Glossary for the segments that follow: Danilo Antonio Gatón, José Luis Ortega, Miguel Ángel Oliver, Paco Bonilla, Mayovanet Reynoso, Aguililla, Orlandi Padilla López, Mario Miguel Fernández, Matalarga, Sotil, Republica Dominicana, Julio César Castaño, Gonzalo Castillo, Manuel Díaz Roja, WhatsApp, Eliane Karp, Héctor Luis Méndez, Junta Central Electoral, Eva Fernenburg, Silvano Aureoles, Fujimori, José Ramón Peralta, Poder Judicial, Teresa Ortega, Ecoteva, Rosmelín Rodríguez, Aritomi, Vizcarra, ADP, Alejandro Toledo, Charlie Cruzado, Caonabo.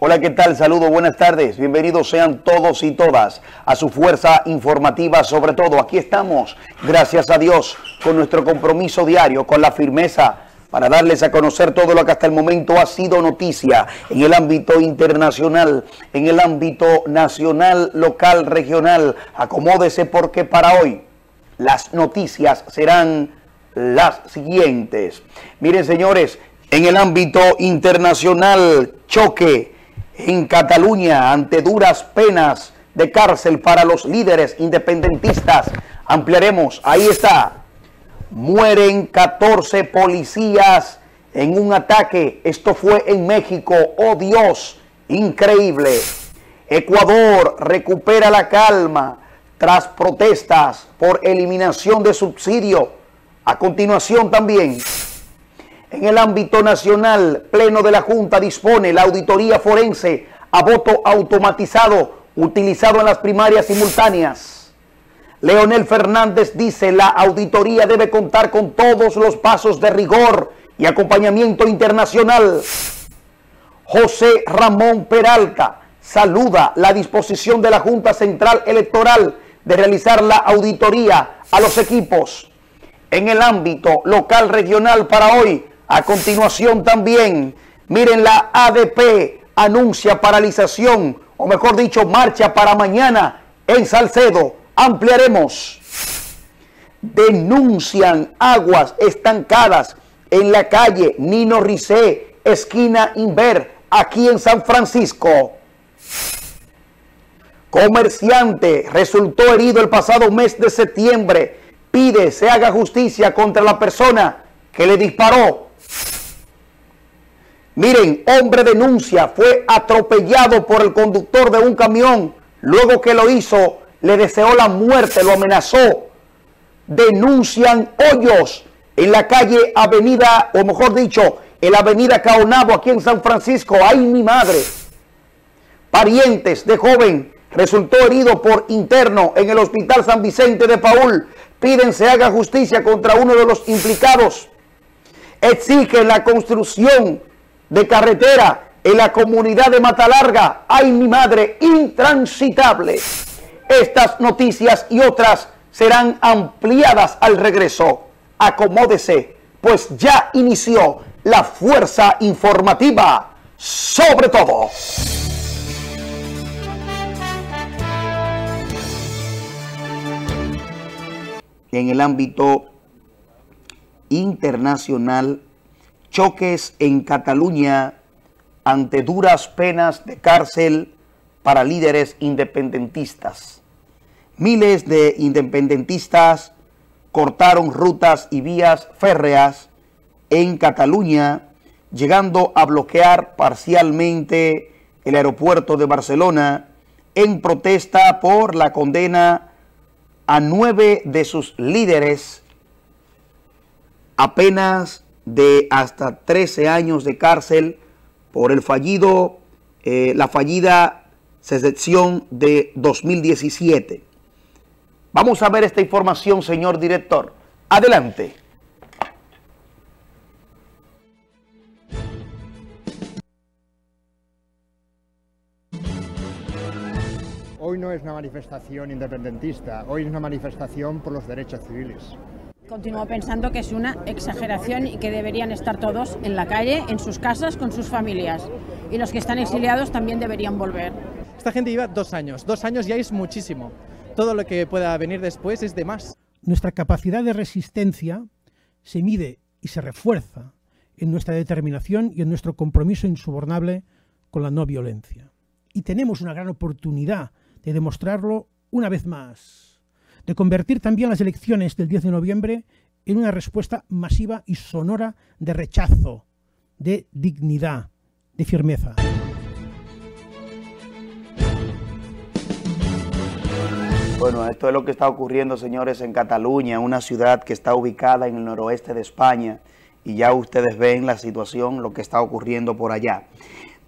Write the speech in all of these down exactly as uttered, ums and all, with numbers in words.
Hola, ¿qué tal? Saludos, buenas tardes. Bienvenidos sean todos y todas a su fuerza informativa, sobre todo. Aquí estamos, gracias a Dios, con nuestro compromiso diario, con la firmeza, para darles a conocer todo lo que hasta el momento ha sido noticia en el ámbito internacional, en el ámbito nacional, local, regional. Acomódese porque para hoy las noticias serán las siguientes. Miren, señores, en el ámbito internacional, choque en Cataluña ante duras penas de cárcel para los líderes independentistas. Ampliaremos, ahí está. Mueren catorce policías en un ataque. Esto fue en México. ¡Oh, Dios! Increíble. Ecuador recupera la calma tras protestas por eliminación de subsidio. A continuación también, en el ámbito nacional, Pleno de la Junta dispone la auditoría forense a voto automatizado utilizado en las primarias simultáneas. Leonel Fernández dice la auditoría debe contar con todos los pasos de rigor y acompañamiento internacional. José Ramón Peralta saluda la disposición de la Junta Central Electoral de realizar la auditoría a los equipos. En el ámbito local regional para hoy, a continuación también, miren, la A D P anuncia paralización, o mejor dicho, marcha para mañana en Salcedo. Ampliaremos. Denuncian aguas estancadas en la calle Nino Ricé, esquina Inver, aquí en San Francisco. Comerciante resultó herido el pasado mes de septiembre. Pide se haga justicia contra la persona que le disparó. Miren, hombre denuncia fue atropellado por el conductor de un camión. Luego que lo hizo, le deseó la muerte, lo amenazó. Denuncian hoyos en la calle Avenida, o mejor dicho, en la Avenida Caonabo, aquí en San Francisco. ¡Ay, mi madre! Parientes de joven resultó herido por interno en el Hospital San Vicente de Paúl. Piden se haga justicia contra uno de los implicados. Exigen la construcción de carretera en la comunidad de Matalarga. ¡Ay, mi madre! Intransitable. Estas noticias y otras serán ampliadas al regreso. Acomódese, pues ya inició la fuerza informativa, sobre todo. En el ámbito internacional, choques en Cataluña ante duras penas de cárcel para líderes independentistas. Miles de independentistas cortaron rutas y vías férreas en Cataluña, llegando a bloquear parcialmente el aeropuerto de Barcelona en protesta por la condena a nueve de sus líderes a penas de hasta trece años de cárcel por el fallido, eh, la fallida secesión de dos mil diecisiete. Vamos a ver esta información, señor director. Adelante. Hoy no es una manifestación independentista, hoy es una manifestación por los derechos civiles. Continúo pensando que es una exageración y que deberían estar todos en la calle, en sus casas, con sus familias. Y los que están exiliados también deberían volver. Esta gente lleva dos años, dos años ya es muchísimo. Todo lo que pueda venir después es de más. Nuestra capacidad de resistencia se mide y se refuerza en nuestra determinación y en nuestro compromiso insubornable con la no violencia. Y tenemos una gran oportunidad de demostrarlo una vez más, de convertir también las elecciones del diez de noviembre en una respuesta masiva y sonora de rechazo, de dignidad, de firmeza. Bueno, esto es lo que está ocurriendo, señores, en Cataluña, una ciudad que está ubicada en el noroeste de España, y ya ustedes ven la situación, lo que está ocurriendo por allá.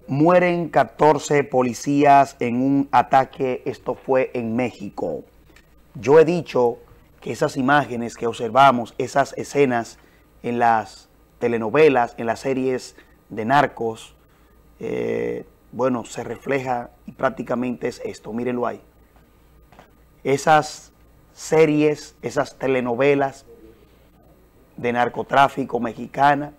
Mueren catorce policías en un ataque, esto fue en México. Yo he dicho que esas imágenes que observamos, esas escenas en las telenovelas, en las series de narcos, eh, bueno, se refleja y prácticamente es esto, mírenlo ahí. Esas series, esas telenovelas de narcotráfico mexicana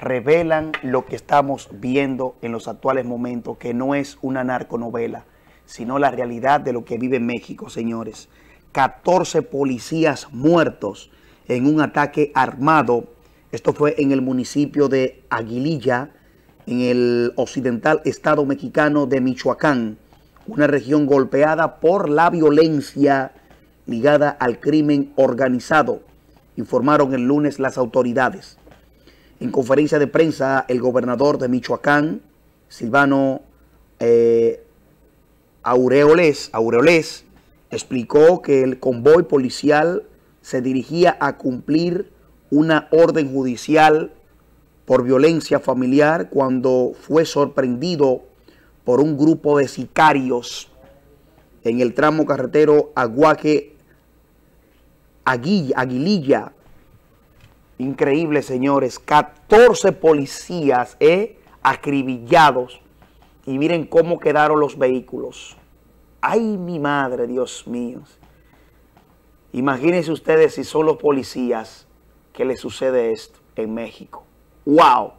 revelan lo que estamos viendo en los actuales momentos, que no es una narconovela, sino la realidad de lo que vive México, señores. catorce policías muertos en un ataque armado. Esto fue en el municipio de Aguililla, en el occidental estado mexicano de Michoacán, una región golpeada por la violencia ligada al crimen organizado, informaron el lunes las autoridades. En conferencia de prensa, el gobernador de Michoacán, Silvano eh, Aureoles, Aureoles, explicó que el convoy policial se dirigía a cumplir una orden judicial por violencia familiar cuando fue sorprendido por un grupo de sicarios en el tramo carretero Aguaje Aguililla. Increíble, señores, catorce policías eh, acribillados, y miren cómo quedaron los vehículos. Ay, mi madre, Dios mío. Imagínense ustedes si son los policías que les sucede esto en México. ¡Wow!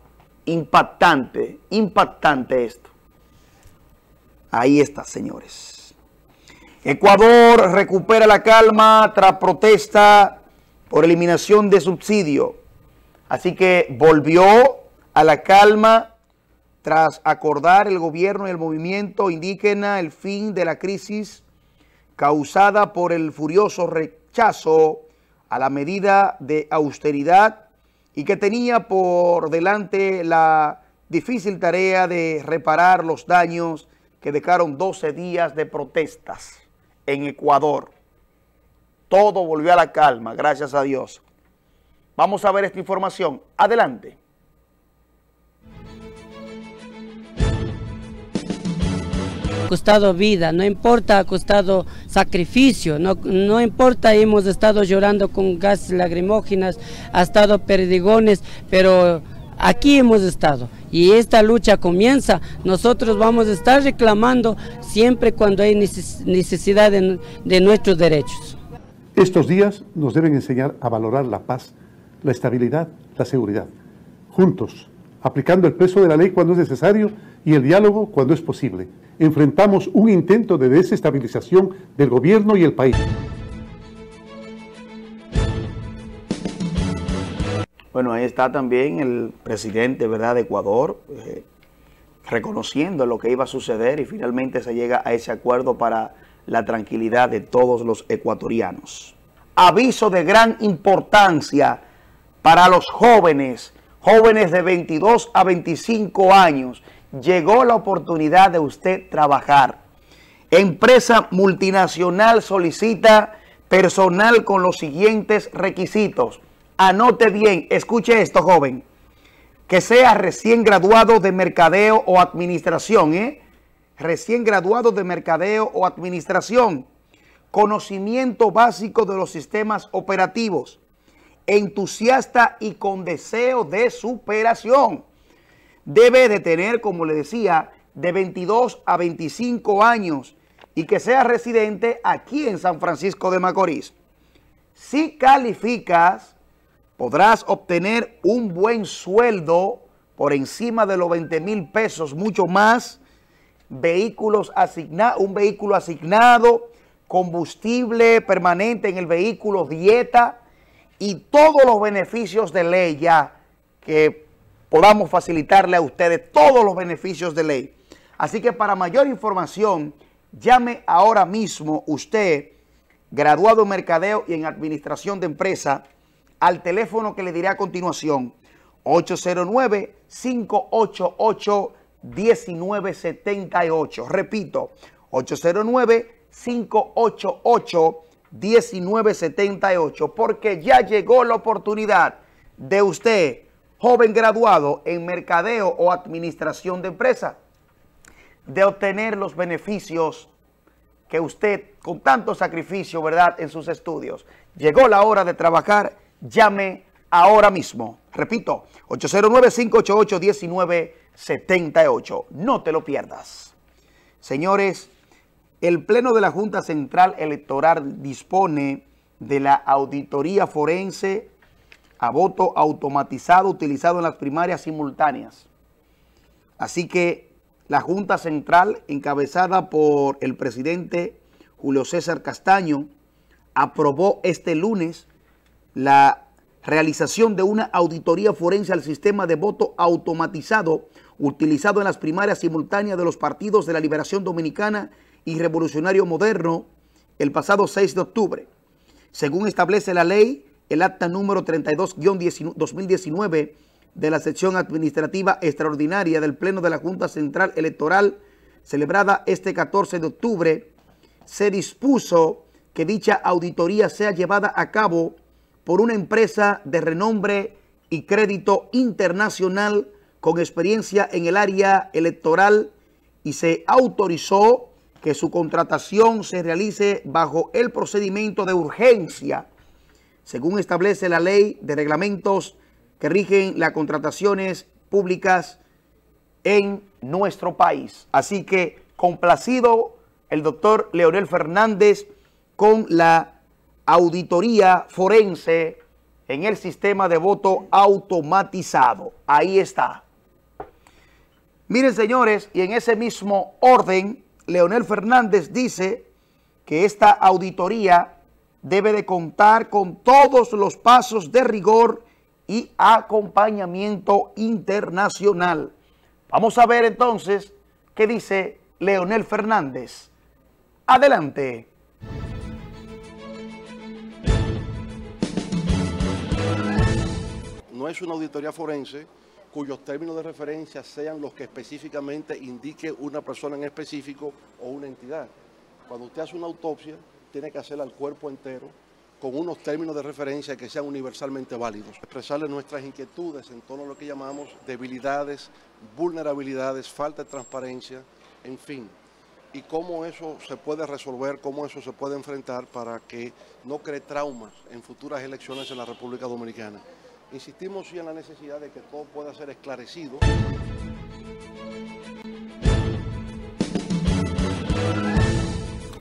Impactante, impactante esto. Ahí está, señores. Ecuador recupera la calma tras protesta por eliminación de subsidio. Así que volvió a la calma tras acordar el gobierno y el movimiento indígena el fin de la crisis causada por el furioso rechazo a la medida de austeridad y que tenía por delante la difícil tarea de reparar los daños que dejaron doce días de protestas en Ecuador. Todo volvió a la calma, gracias a Dios. Vamos a ver esta información. Adelante. Ha costado vida, no importa, ha costado sacrificio, no, no importa, hemos estado llorando con gases lacrimógenas, ha estado perdigones, pero aquí hemos estado y esta lucha comienza. Nosotros vamos a estar reclamando siempre cuando hay necesidad de, de nuestros derechos. Estos días nos deben enseñar a valorar la paz, la estabilidad, la seguridad. Juntos, aplicando el peso de la ley cuando es necesario y el diálogo cuando es posible. Enfrentamos un intento de desestabilización del gobierno y el país. Bueno, ahí está también el presidente, ¿verdad?, de Ecuador, eh, reconociendo lo que iba a suceder y finalmente se llega a ese acuerdo para la tranquilidad de todos los ecuatorianos. Aviso de gran importancia para los jóvenes, jóvenes de veintidós a veinticinco años. Llegó la oportunidad de usted trabajar. Empresa multinacional solicita personal con los siguientes requisitos. Anote bien, escuche esto, joven. Que sea recién graduado de mercadeo o administración, ¿eh? Recién graduado de mercadeo o administración. Conocimiento básico de los sistemas operativos. Entusiasta y con deseo de superación. Debe de tener, como le decía, de veintidós a veinticinco años y que sea residente aquí en San Francisco de Macorís. Si calificas, podrás obtener un buen sueldo por encima de los veinte mil pesos, mucho más, vehículos asignados, un vehículo asignado, combustible permanente en el vehículo, dieta y todos los beneficios de ley ya que podamos facilitarle a ustedes todos los beneficios de ley. Así que para mayor información, llame ahora mismo usted, graduado en mercadeo y en administración de empresa, al teléfono que le diré a continuación, ocho cero nueve, cinco ocho ocho, uno nueve siete ocho. Repito, ocho cero nueve, cinco ocho ocho, uno nueve siete ocho, porque ya llegó la oportunidad de usted, joven graduado en mercadeo o administración de empresa, de obtener los beneficios que usted con tanto sacrificio, ¿verdad?, en sus estudios. Llegó la hora de trabajar, llame ahora mismo. Repito, ocho cero nueve, cinco ocho ocho, uno nueve siete ocho. setenta y ocho. No te lo pierdas. Señores, el Pleno de la Junta Central Electoral dispone de la auditoría forense a voto automatizado utilizado en las primarias simultáneas. Así que la Junta Central, encabezada por el presidente Julio César Castaño, aprobó este lunes la realización de una auditoría forense al sistema de voto automatizado utilizado en las primarias simultáneas de los partidos de la Liberación Dominicana y Revolucionario Moderno el pasado seis de octubre. Según establece la ley, el acta número treinta y dos guion dos mil diecinueve de la sección administrativa extraordinaria del Pleno de la Junta Central Electoral, celebrada este catorce de octubre, se dispuso que dicha auditoría sea llevada a cabo por una empresa de renombre y crédito internacional con experiencia en el área electoral, y se autorizó que su contratación se realice bajo el procedimiento de urgencia, según establece la ley de reglamentos que rigen las contrataciones públicas en nuestro país. Así que complacido el doctor Leonel Fernández con la auditoría forense en el sistema de voto automatizado. Ahí está. Miren, señores, y en ese mismo orden, Leonel Fernández dice que esta auditoría debe de contar con todos los pasos de rigor y acompañamiento internacional. Vamos a ver entonces qué dice Leonel Fernández. Adelante. No es una auditoría forense cuyos términos de referencia sean los que específicamente indique una persona en específico o una entidad. Cuando usted hace una autopsia, tiene que hacerla al cuerpo entero con unos términos de referencia que sean universalmente válidos. Expresarle nuestras inquietudes en torno a lo que llamamos debilidades, vulnerabilidades, falta de transparencia, en fin. Y cómo eso se puede resolver, cómo eso se puede enfrentar para que no cree traumas en futuras elecciones en la República Dominicana. Insistimos sí en la necesidad de que todo pueda ser esclarecido.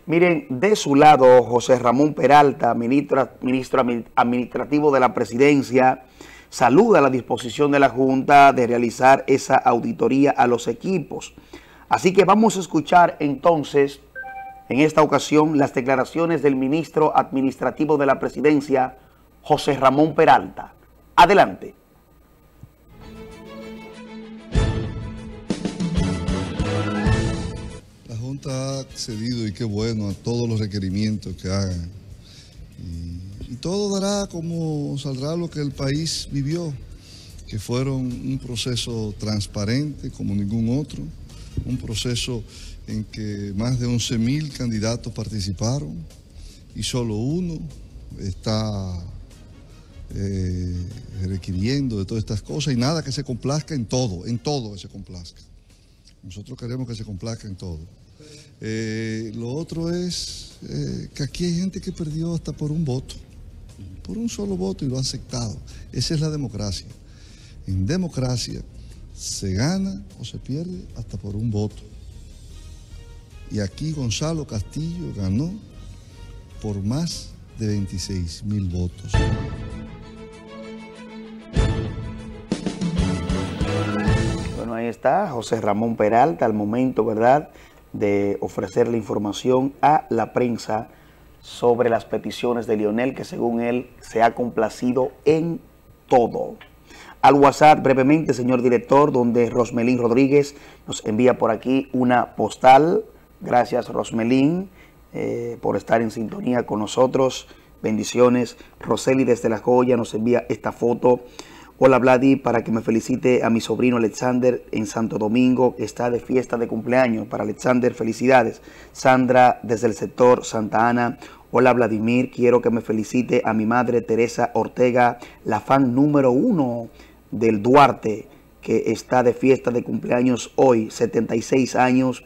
Miren, de su lado, José Ramón Peralta, ministro, ministro administrativo de la Presidencia, saluda la disposición de la Junta de realizar esa auditoría a los equipos. Así que vamos a escuchar entonces, en esta ocasión, las declaraciones del ministro administrativo de la Presidencia, José Ramón Peralta. Adelante. La Junta ha accedido, y qué bueno, a todos los requerimientos que hagan. Y, y todo dará como saldrá lo que el país vivió, que fueron un proceso transparente como ningún otro, un proceso en que más de once mil candidatos participaron y solo uno está Eh, requiriendo de todas estas cosas, y nada que se complazca en todo, en todo que se complazca. Nosotros queremos que se complazca en todo. Eh, lo otro es eh, que aquí hay gente que perdió hasta por un voto, por un solo voto, y lo ha aceptado. Esa es la democracia. En democracia se gana o se pierde hasta por un voto. Y aquí Gonzalo Castillo ganó por más de veintiséis mil votos. Ahí está José Ramón Peralta al momento, ¿verdad?, de ofrecer la información a la prensa sobre las peticiones de Leonel, que según él se ha complacido en todo. Al WhatsApp brevemente, señor director, donde Rosmelín Rodríguez nos envía por aquí una postal. Gracias, Rosmelín, eh, por estar en sintonía con nosotros. Bendiciones. Roseli desde La Joya nos envía esta foto. Hola, Vladi, para que me felicite a mi sobrino Alexander en Santo Domingo. Está de fiesta de cumpleaños. Para Alexander, felicidades. Sandra, desde el sector Santa Ana. Hola, Vladimir, quiero que me felicite a mi madre Teresa Ortega, la fan número uno del Duarte, que está de fiesta de cumpleaños hoy. setenta y seis años,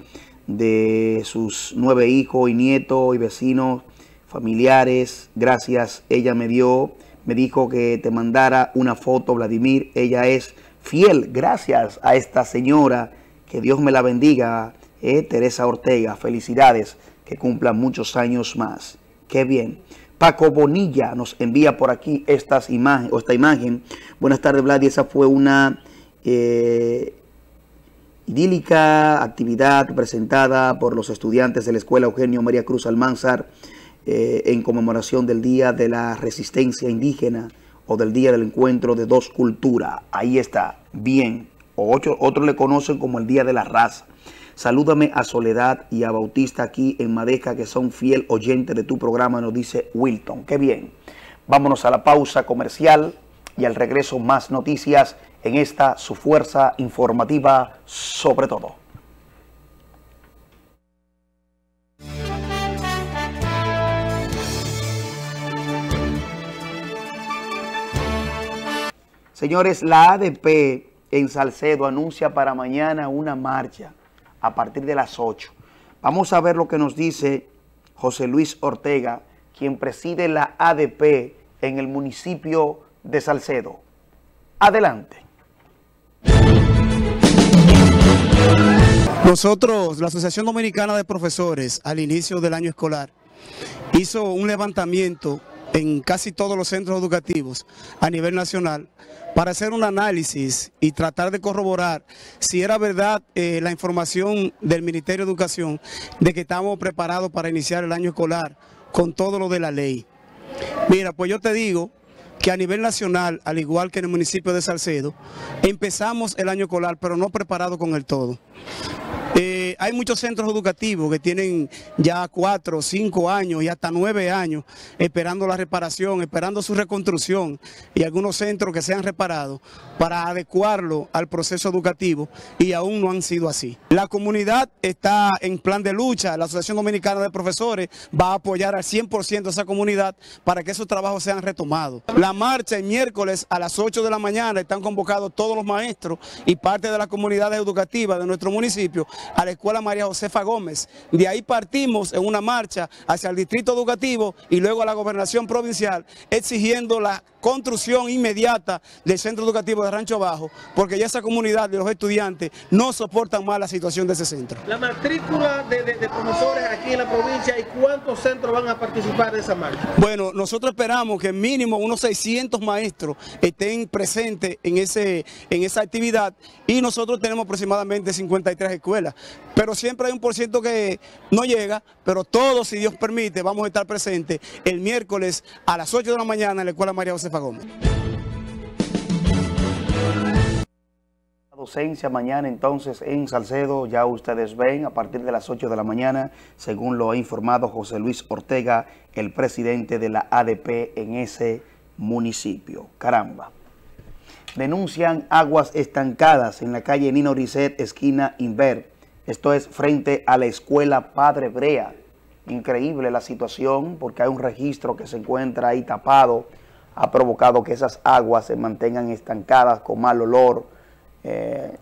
de sus nueve hijos y nietos y vecinos, familiares. Gracias, ella me dio me dijo que te mandara una foto, Vladimir. Ella es fiel, gracias a esta señora, que Dios me la bendiga, eh, Teresa Ortega. Felicidades, que cumplan muchos años más. Qué bien. Paco Bonilla nos envía por aquí estas imágenes, o esta imagen. Buenas tardes, Vlad. Esa fue una eh, idílica actividad presentada por los estudiantes de la Escuela Eugenio María Cruz Almanzar eh, en conmemoración del Día de la Resistencia Indígena o del Día del Encuentro de Dos Culturas. Ahí está, bien. O otro, otro le conocen como el Día de la Raza. Salúdame a Soledad y a Bautista aquí en Madeja, que son fiel oyente de tu programa, nos dice Wilton. Qué bien. Vámonos a la pausa comercial y al regreso más noticias en esta su fuerza informativa sobre todo. Señores, la A D P en Salcedo anuncia para mañana una marcha a partir de las ocho. Vamos a ver lo que nos dice José Luis Ortega, quien preside la A D P en el municipio de Salcedo. Adelante. Nosotros, la Asociación Dominicana de Profesores, al inicio del año escolar, hizo un levantamiento en casi todos los centros educativos a nivel nacional para hacer un análisis y tratar de corroborar si era verdad eh, la información del Ministerio de Educación de que estamos preparados para iniciar el año escolar con todo lo de la ley. Mira, pues yo te digo que a nivel nacional, al igual que en el municipio de Salcedo, empezamos el año escolar, pero no preparados con el todo. Eh, hay muchos centros educativos que tienen ya cuatro, cinco años y hasta nueve años esperando la reparación, esperando su reconstrucción, y algunos centros que se han reparado para adecuarlo al proceso educativo y aún no han sido así. La comunidad está en plan de lucha, la Asociación Dominicana de Profesores va a apoyar al cien por ciento a esa comunidad para que esos trabajos sean retomados. La marcha el miércoles a las ocho de la mañana, están convocados todos los maestros y parte de las comunidades educativas de nuestro municipio a la Escuela María Josefa Gómez. De ahí partimos en una marcha hacia el Distrito Educativo y luego a la Gobernación Provincial, exigiendo la construcción inmediata del Centro Educativo de Rancho Bajo, porque ya esa comunidad de los estudiantes no soportan más la situación de ese centro. La matrícula de, de, de profesores aquí en la provincia, ¿y cuántos centros van a participar de esa marcha? Bueno, nosotros esperamos que mínimo unos seiscientos maestros estén presentes en, ese, en esa actividad, y nosotros tenemos aproximadamente cincuenta y tres escuelas. Pero siempre hay un por ciento que no llega, pero todos, si Dios permite, vamos a estar presentes el miércoles a las ocho de la mañana en la Escuela María Josefa Gómez. La docencia mañana entonces en Salcedo, ya ustedes ven, a partir de las ocho de la mañana, según lo ha informado José Luis Ortega, el presidente de la A D P en ese municipio. Caramba. Denuncian aguas estancadas en la calle Nino Risset, esquina Inver. Esto es frente a la escuela Padre Brea. Increíble la situación, porque hay un registro que se encuentra ahí tapado. Ha provocado que esas aguas se mantengan estancadas con mal olor. Eh,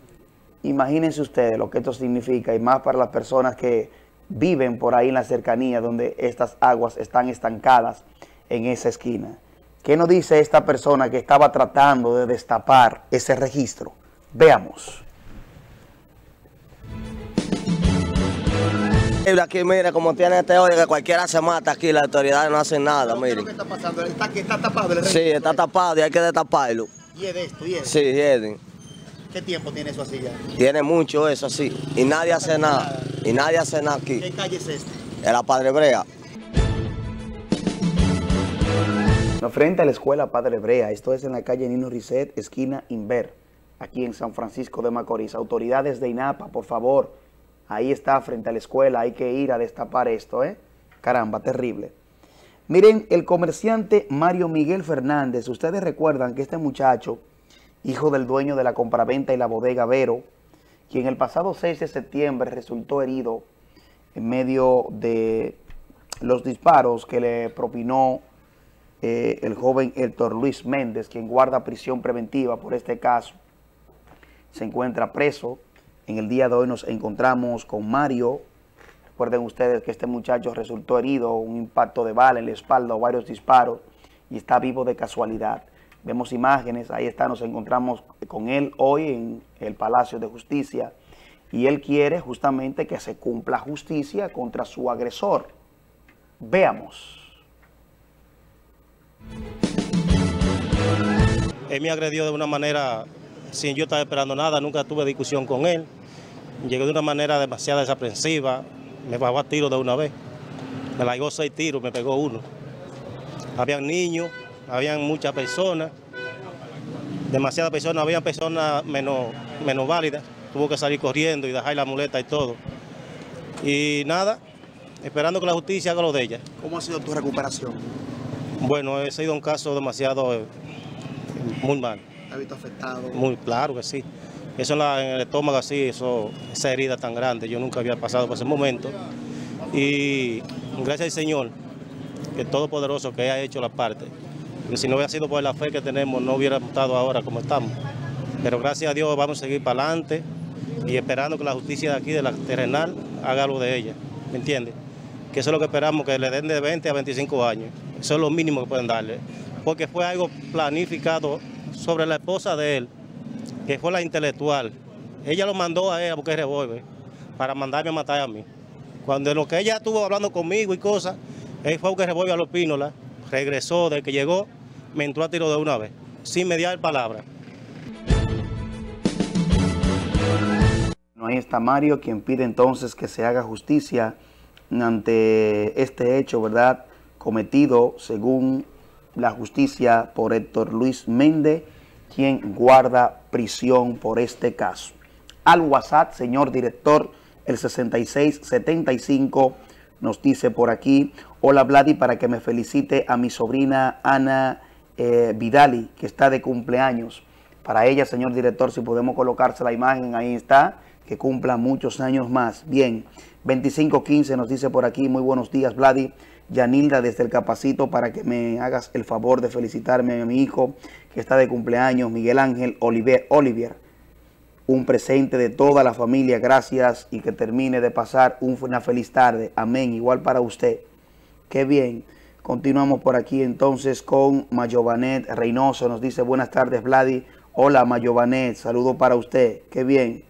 imagínense ustedes lo que esto significa, y más para las personas que viven por ahí en la cercanía donde estas aguas están estancadas en esa esquina. ¿Qué nos dice esta persona que estaba tratando de destapar ese registro? Veamos. Aquí, mire, como tiene teoría, que cualquiera se mata aquí, las autoridades no hacen nada, mire. ¿Qué está pasando? ¿Está, está tapado el registro? Sí, está tapado y hay que destaparlo. ¿Y es de esto? ¿Y es? Sí, es de... ¿Qué tiempo tiene eso así ya? Tiene mucho eso así, y nadie hace nada, y nadie hace nada aquí. ¿Qué calle es esta? Es la Padre Brea. No, frente a la escuela Padre Brea, esto es en la calle Nino Risset, esquina Inver, aquí en San Francisco de Macorís. Autoridades de INAPA, por favor. Ahí está, frente a la escuela, hay que ir a destapar esto, ¿eh? Caramba, terrible. Miren, el comerciante Mario Miguel Fernández, ustedes recuerdan que este muchacho, hijo del dueño de la compraventa y la bodega Vero, quien el pasado seis de septiembre resultó herido en medio de los disparos que le propinó eh, el joven Héctor Luis Méndez, quien guarda prisión preventiva por este caso, se encuentra preso. En el día de hoy nos encontramos con Mario. Recuerden ustedes que este muchacho resultó herido, un impacto de bala en la espalda o varios disparos, y está vivo de casualidad. Vemos imágenes, ahí está, nos encontramos con él hoy en el Palacio de Justicia y él quiere justamente que se cumpla justicia contra su agresor. Veamos. Él me agredió de una manera sin yo estar esperando nada, nunca tuve discusión con él. Llegó de una manera demasiado desaprensiva, me bajó a tiro de una vez. Me largó seis tiros, me pegó uno. Habían niños, habían muchas personas, demasiadas personas, había personas menos, menos válidas. Tuvo que salir corriendo y dejar la muleta y todo. Y nada, esperando que la justicia haga lo de ella. ¿Cómo ha sido tu recuperación? Bueno, ha sido un caso demasiado, eh, muy mal. ¿Te has visto afectado? Muy claro que sí. Eso en, la, en el estómago así, eso, esa herida tan grande, yo nunca había pasado por ese momento. Y gracias al Señor, que es todopoderoso, que ha hecho la parte. Porque si no hubiera sido por la fe que tenemos, no hubiera estado ahora como estamos. Pero gracias a Dios vamos a seguir para adelante y esperando que la justicia de aquí, de la terrenal, haga lo de ella. ¿Me entiendes? Que eso es lo que esperamos, que le den de veinte a veinticinco años. Eso es lo mínimo que pueden darle. Porque fue algo planificado sobre la esposa de él, que fue la intelectual. Ella lo mandó a ella porque es revólver, para mandarme a matar a mí. Cuando lo que ella estuvo hablando conmigo y cosas, él fue el que revolvió a los pínolas, regresó, desde que llegó, me entró a tiro de una vez, sin mediar palabra. Bueno, ahí está Mario, quien pide entonces que se haga justicia ante este hecho, ¿verdad?, cometido según la justicia por Héctor Luis Méndez, quien guarda prisión por este caso. Al WhatsApp, señor director, el sesenta y seis setenta y cinco nos dice por aquí: hola Vladi, para que me felicite a mi sobrina Ana eh, Vidali, que está de cumpleaños. Para ella, señor director, si podemos colocarse la imagen, ahí está, que cumpla muchos años más. Bien, veinticinco quince nos dice por aquí: muy buenos días Vladi, Yanilda desde el Capacito, para que me hagas el favor de felicitarme a mi hijo, que está de cumpleaños, Miguel Ángel Oliver, Olivier. Un presente de toda la familia, gracias, y que termine de pasar una feliz tarde. Amén, igual para usted. Qué bien. Continuamos por aquí entonces con Mayovanet Reynoso. Nos dice: buenas tardes, Vladi. Hola, Mayovanet, saludo para usted. Qué bien.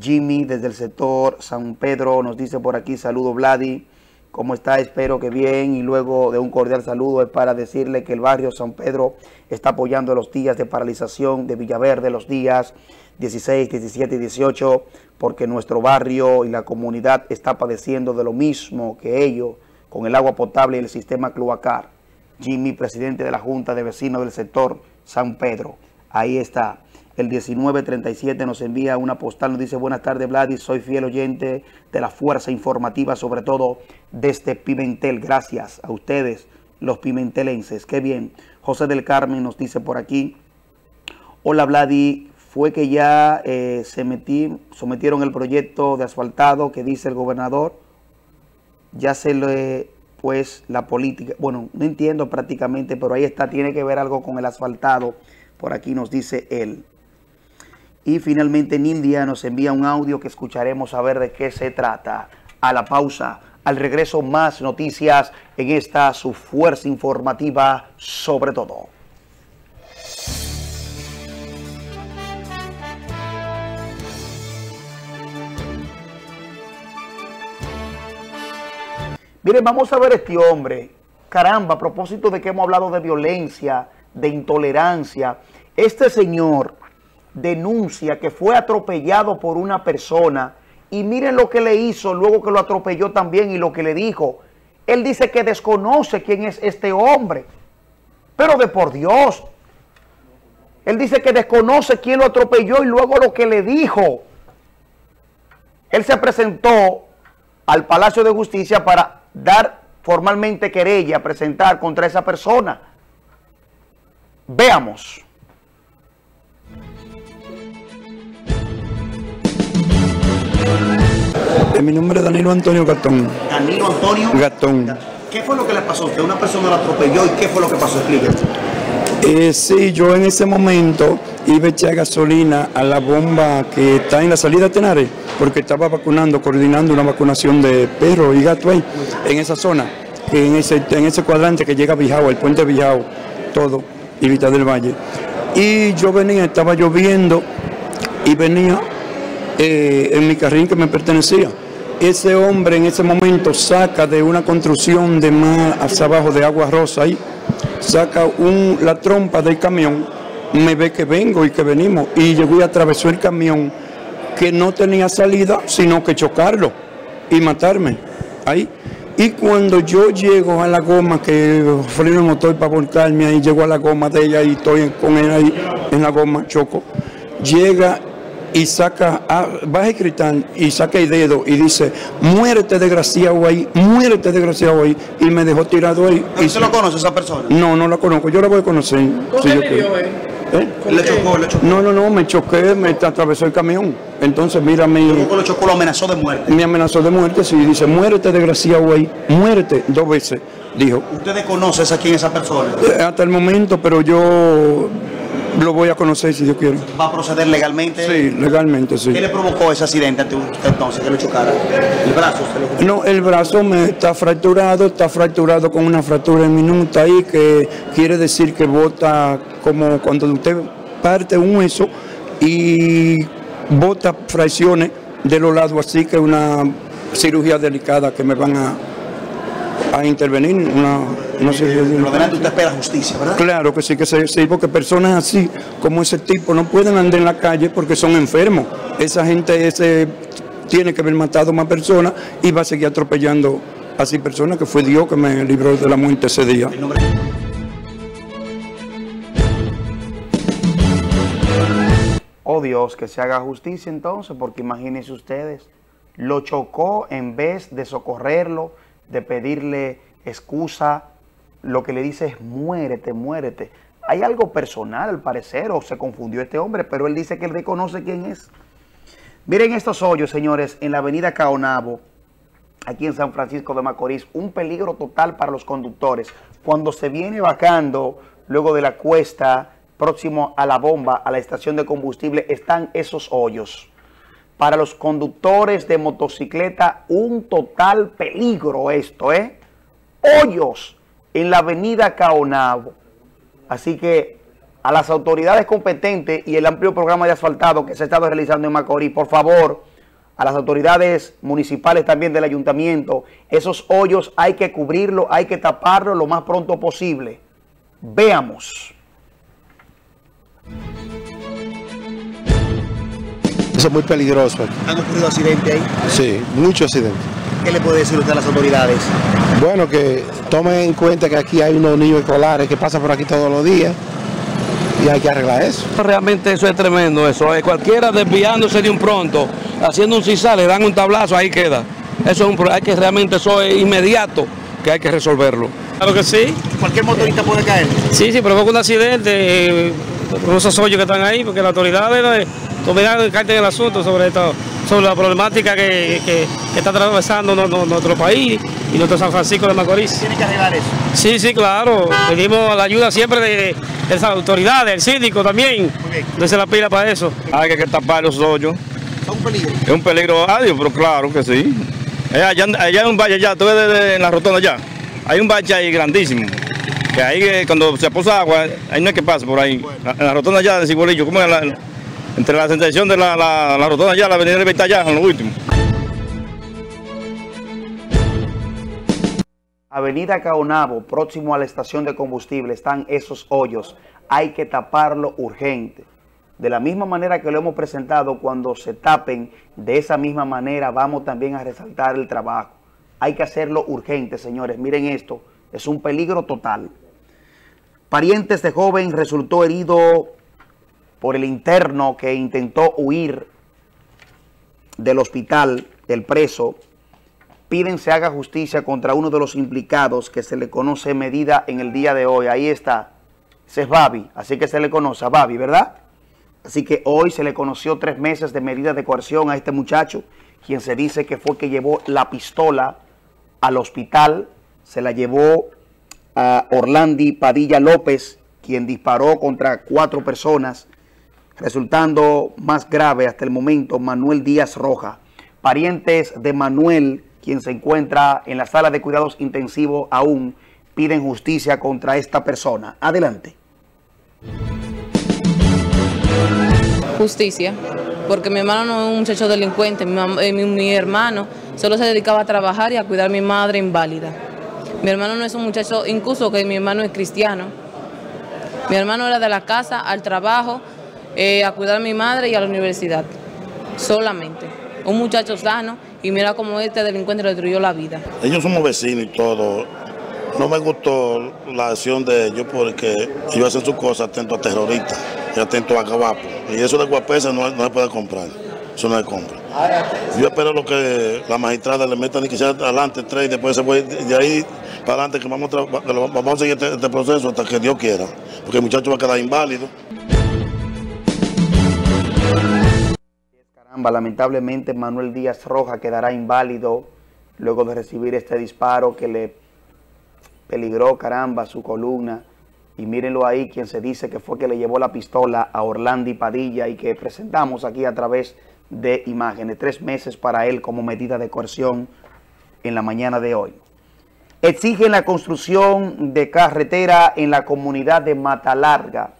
Jimmy, desde el sector San Pedro, nos dice por aquí: saludo, Vladi. ¿Cómo está? Espero que bien. Y luego de un cordial saludo es para decirle que el barrio San Pedro está apoyando los días de paralización de Villaverde, los días dieciséis, diecisiete y dieciocho, porque nuestro barrio y la comunidad está padeciendo de lo mismo que ellos con el agua potable y el sistema cloacar. Jimmy, presidente de la Junta de Vecinos del sector San Pedro. Ahí está. El diecinueve treinta y siete nos envía una postal, nos dice: buenas tardes, Vladis, soy fiel oyente de la fuerza informativa, sobre todo desde Pimentel. Gracias a ustedes, los pimentelenses. Qué bien. José del Carmen nos dice por aquí: hola, Vladi, fue que ya eh, se metí, sometieron el proyecto de asfaltado que dice el gobernador. Ya se le, pues, la política, bueno, no entiendo prácticamente, pero ahí está, tiene que ver algo con el asfaltado. Por aquí nos dice él. Y finalmente Nindia nos envía un audio que escucharemos a ver de qué se trata. A la pausa. Al regreso, más noticias en esta su fuerza informativa sobre todo. Miren, vamos a ver a este hombre. Caramba, a propósito de que hemos hablado de violencia, de intolerancia. Este señor denuncia que fue atropellado por una persona y miren lo que le hizo luego que lo atropelló también y lo que le dijo. Él dice que desconoce quién es este hombre, pero de por Dios. Él dice que desconoce quién lo atropelló y luego lo que le dijo. Él se presentó al Palacio de Justicia para dar formalmente querella, presentar contra esa persona. Veamos. Mi nombre es Danilo Antonio Gatón. Danilo Antonio Gatón. ¿Qué fue lo que le pasó a usted? Una persona lo atropelló y ¿qué fue lo que pasó? Explíqueme. Eh, sí, yo en ese momento iba a echar gasolina a la bomba que está en la salida de Tenares, porque estaba vacunando, coordinando una vacunación de perros y gatos ahí, en esa zona. en ese, en ese cuadrante que llega a Bijao, el puente Bijao, todo, y Vista del Valle. Y yo venía, estaba lloviendo, y venía eh, en mi carril que me pertenecía. Ese hombre en ese momento saca de una construcción de más hacia abajo de Agua Rosa ahí, saca un, la trompa del camión, me ve que vengo y que venimos, y llegó y atravesó el camión, que no tenía salida, sino que chocarlo y matarme ahí. Y cuando yo llego a la goma, que freno el motor para volcarme ahí, llego a la goma de ella y estoy con él ahí en la goma, choco, llega y saca, a, baja el cristal y saca el dedo y dice, muérete desgraciado ahí, muérete desgraciado ahí, y me dejó tirado ahí. ¿No se lo conoce esa persona? No, no la conozco, yo la voy a conocer. ¿Cómo si yo le dio, eh? ¿Eh? ¿Le chocó, le chocó? No, no, no, me choqué, me atravesó el camión. Entonces, mira, me... ¿Cómo lo chocó? ¿Lo amenazó de muerte? Me amenazó de muerte, sí, dice, muérete desgraciado ahí, muérete, dos veces, dijo. ¿Ustedes conocen a quién esa persona? Eh, hasta el momento, pero yo... lo voy a conocer si yo quiero. ¿Va a proceder legalmente? Sí, legalmente, sí. ¿Qué le provocó ese accidente ante usted entonces, que lo chocara? ¿El brazo? Se lo... No, el brazo me está fracturado, está fracturado con una fractura en minuta ahí, que quiere decir que bota como cuando usted parte un hueso y bota fracciones de los lados, así que es una cirugía delicada que me van a... a intervenir, una, no sé. Pero adelante usted espera justicia, ¿verdad? Claro que sí, que sí, porque personas así, como ese tipo, no pueden andar en la calle porque son enfermos. Esa gente ese, tiene que haber matado más personas y va a seguir atropellando así personas, que fue Dios que me libró de la muerte ese día. Oh Dios, que se haga justicia entonces, porque imagínense ustedes, lo chocó en vez de socorrerlo, de pedirle excusa, lo que le dice es muérete, muérete. Hay algo personal al parecer, o se confundió este hombre, pero él dice que él reconoce quién es. Miren estos hoyos, señores, en la avenida Caonabo, aquí en San Francisco de Macorís, un peligro total para los conductores. Cuando se viene bajando, luego de la cuesta, próximo a la bomba, a la estación de combustible, están esos hoyos. Para los conductores de motocicleta, un total peligro esto, ¿eh? Hoyos en la avenida Caonabo. Así que a las autoridades competentes y el amplio programa de asfaltado que se ha estado realizando en Macorís, por favor, a las autoridades municipales también del ayuntamiento, esos hoyos hay que cubrirlos, hay que taparlos lo más pronto posible. Veamos. Es muy peligroso. ¿Han ocurrido accidentes ahí? Sí, muchos accidentes. ¿Qué le puede decir usted a las autoridades? Bueno, que tomen en cuenta que aquí hay unos niños escolares que pasan por aquí todos los días y hay que arreglar eso. Realmente eso es tremendo, eso. Cualquiera desviándose de un pronto, haciendo un sisal, le dan un tablazo, ahí queda. Eso es un problema, hay que realmente eso es inmediato, que hay que resolverlo. Claro que sí. ¿Cualquier motorista puede caer? Sí, sí, provoca un accidente, eh, con esos hoyos que están ahí, porque las autoridades... Todavía dedicarte el asunto sobre esto, sobre la problemática que, que, que está atravesando no, no, nuestro país y nuestro San Francisco de Macorís. ¿Tiene que arreglar eso? Sí, sí, claro. Pedimos la ayuda siempre de, de, de las autoridades, del síndico también. Okay. No se la pila para eso. Hay que tapar los hoyos. ¿Es un peligro? Es un peligro adiós, pero claro que sí. Allá, allá, allá hay un valle allá, tú ves de, de, en la rotonda allá. Hay un valle ahí grandísimo. Que ahí cuando se posa agua, ahí no es que pase por ahí. Bueno. La, en la rotonda allá de Cibolillo, ¿cómo es la...? la Entre la sensación de la, la, la rotonda allá, la avenida de Libertad allá, en lo último. Avenida Caonabo, próximo a la estación de combustible, están esos hoyos. Hay que taparlo urgente. De la misma manera que lo hemos presentado, cuando se tapen, de esa misma manera vamos también a resaltar el trabajo. Hay que hacerlo urgente, señores. Miren esto, es un peligro total. Parientes de joven resultó herido por el interno que intentó huir del hospital del preso. Piden se haga justicia contra uno de los implicados, que se le conoce medida en el día de hoy. Ahí está, ese es Babi, así que se le conoce a Babi, ¿verdad? Así que hoy se le conoció tres meses de medida de coerción a este muchacho, quien se dice que fue que llevó la pistola al hospital, se la llevó a Orlandi Padilla López, quien disparó contra cuatro personas, resultando más grave hasta el momento Manuel Díaz Roja. Parientes de Manuel, quien se encuentra en la sala de cuidados intensivos aún, piden justicia contra esta persona. Adelante. Justicia, porque mi hermano no es un muchacho delincuente, mi, eh, mi, mi hermano solo se dedicaba a trabajar y a cuidar a mi madre inválida. Mi hermano no es un muchacho, incluso que mi hermano es cristiano. Mi hermano era de la casa, al trabajo, eh, a cuidar a mi madre y a la universidad, solamente. Un muchacho sano, y mira cómo este delincuente le destruyó la vida. Ellos somos vecinos y todo. No me gustó la acción de ellos porque ellos hacen sus cosas atento a terroristas y atento a gabapos. Y eso de guapesa no, no se puede comprar, eso no se compra. Yo espero lo que la magistrada le meta ni quizás adelante tres y después se puede de ahí para adelante, que vamos a, vamos a seguir este, este proceso hasta que Dios quiera, porque el muchacho va a quedar inválido. Caramba, lamentablemente Manuel Díaz Roja quedará inválido luego de recibir este disparo que le peligró, caramba, su columna. Y mírenlo ahí, quien se dice que fue que le llevó la pistola a Orlandi Padilla y que presentamos aquí a través de imágenes. Tres meses para él como medida de coerción en la mañana de hoy. Exigen la construcción de carretera en la comunidad de Matalarga,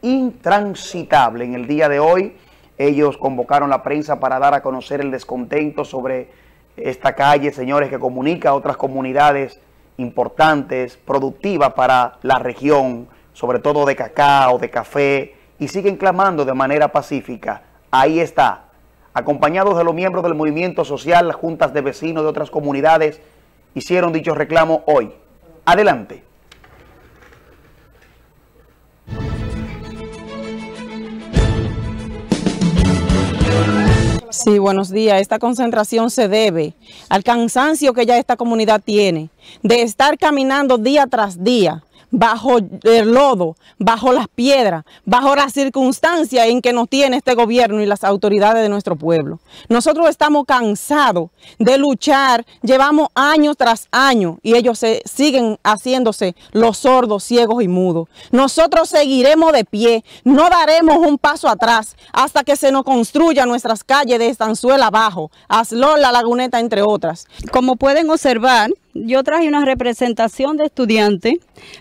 intransitable. En el día de hoy, ellos convocaron la prensa para dar a conocer el descontento sobre esta calle, señores, que comunica a otras comunidades importantes, productivas para la región, sobre todo de cacao, de café, y siguen clamando de manera pacífica. Ahí está, acompañados de los miembros del movimiento social, las juntas de vecinos de otras comunidades, hicieron dicho reclamo hoy. Adelante. Sí, buenos días. Esta concentración se debe al cansancio que ya esta comunidad tiene de estar caminando día tras día bajo el lodo, bajo las piedras, bajo las circunstancias en que nos tiene este gobierno y las autoridades de nuestro pueblo. Nosotros estamos cansados de luchar, llevamos año tras año y ellos se, siguen haciéndose los sordos, ciegos y mudos. Nosotros seguiremos de pie, no daremos un paso atrás hasta que se nos construyan nuestras calles de Estanzuela abajo, Aslor, La Laguneta, entre otras. Como pueden observar, yo traje una representación de estudiantes,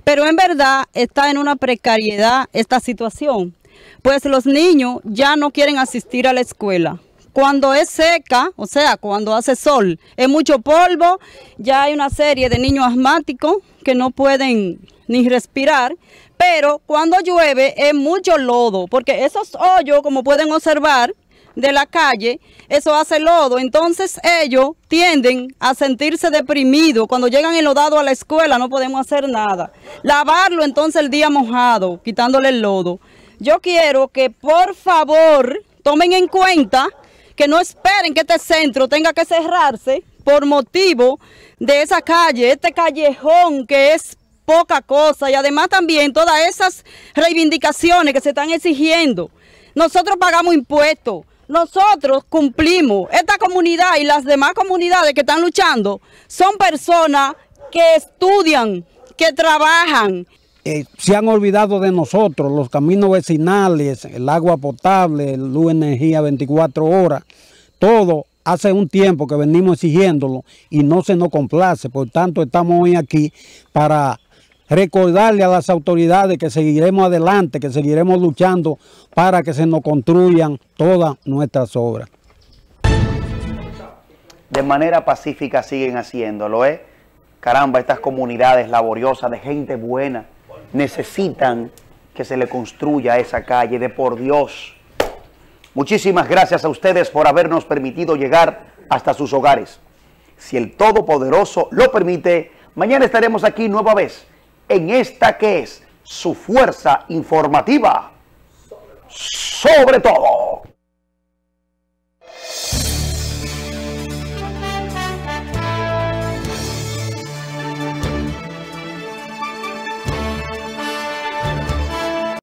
pero en verdad está en una precariedad esta situación, pues los niños ya no quieren asistir a la escuela. Cuando es seca, o sea, cuando hace sol, es mucho polvo, ya hay una serie de niños asmáticos que no pueden ni respirar, pero cuando llueve es mucho lodo, porque esos hoyos, como pueden observar, de la calle, eso hace lodo, entonces ellos tienden a sentirse deprimidos. Cuando llegan enlodados a la escuela no podemos hacer nada, lavarlo entonces el día mojado, quitándole el lodo. Yo quiero que por favor tomen en cuenta que no esperen que este centro tenga que cerrarse por motivo de esa calle, este callejón que es poca cosa, y además también todas esas reivindicaciones que se están exigiendo. Nosotros pagamos impuestos, nosotros cumplimos. Esta comunidad y las demás comunidades que están luchando son personas que estudian, que trabajan. Eh, se han olvidado de nosotros, los caminos vecinales, el agua potable, luz, energía veinticuatro horas, todo. Hace un tiempo que venimos exigiéndolo y no se nos complace. Por tanto, estamos hoy aquí para recordarle a las autoridades que seguiremos adelante, que seguiremos luchando para que se nos construyan todas nuestras obras. De manera pacífica siguen haciéndolo, ¿eh? Caramba, estas comunidades laboriosas, de gente buena, necesitan que se le construya esa calle, de por Dios. Muchísimas gracias a ustedes por habernos permitido llegar hasta sus hogares. Si el Todopoderoso lo permite, mañana estaremos aquí nueva vez, en esta que es su fuerza informativa sobre todo.